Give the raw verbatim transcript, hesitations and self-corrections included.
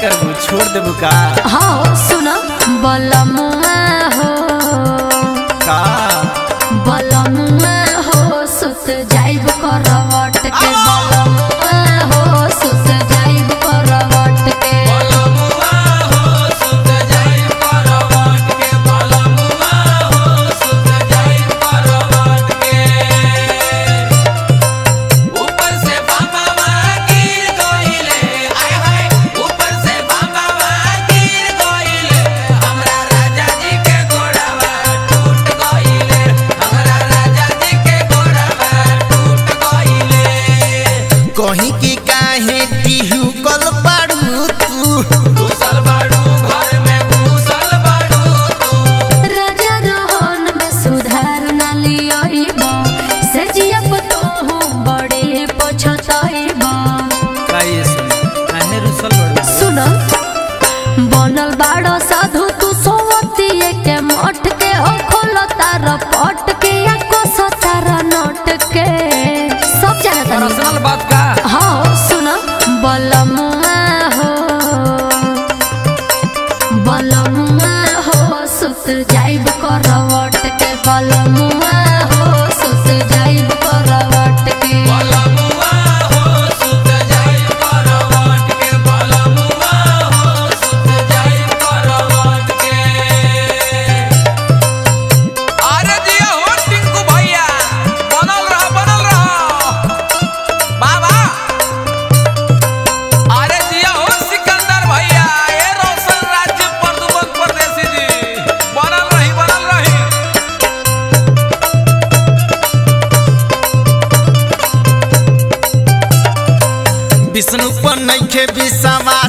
करबू छोड़ देबू का। हाँ सुना बलमुआ हो का बलमुआ हो सुत जाइब करवट के बलमुआ हो सुत जाइब करवट के बलमुआ हो सुत जाइब करवट के बलमुआ हो सुत जाइब करवट के। ऊपर से बाबा गिर गइले आय हाय ऊपर से बाबा गिर गइले हमरा राजा जी के घोड़ावा टूट गइले हमरा राजा जी के घोड़ावा टूट गइले। कहीं की काहे दिहु कल पाड़ू तू घुसल बाड़ू घर में घुसल बाड़ू तू राजा रोहन में सुधार ना लियाइबा से जियप तो हो बड़े पछताइबा। काहे सुना काहे रुसल बाड़ू सुना बनल बाड़ो साधु तू सोवतिए के मठ के हो खोलो तारा पट के या कोसा तारा नट के सब जानता रसल बात का। हाँ सुना बलमुआ हो बलमुआ हो सुत जाइब करवट के बलमुआ हो सुत जाइब करवट के बलमुआ हो सुत जाइब करवट के बलमुआ हो सुत जाइब करवट के। अरे दिया हो टिंकू भैया बनल रह बनल रह बाबा। अरे जिया हो सिकंदर भैया ए रोशन राज्य प्रदूषण परदेसी जी बनल रही बनल रही। विष्णु पर नइखे विश्वास।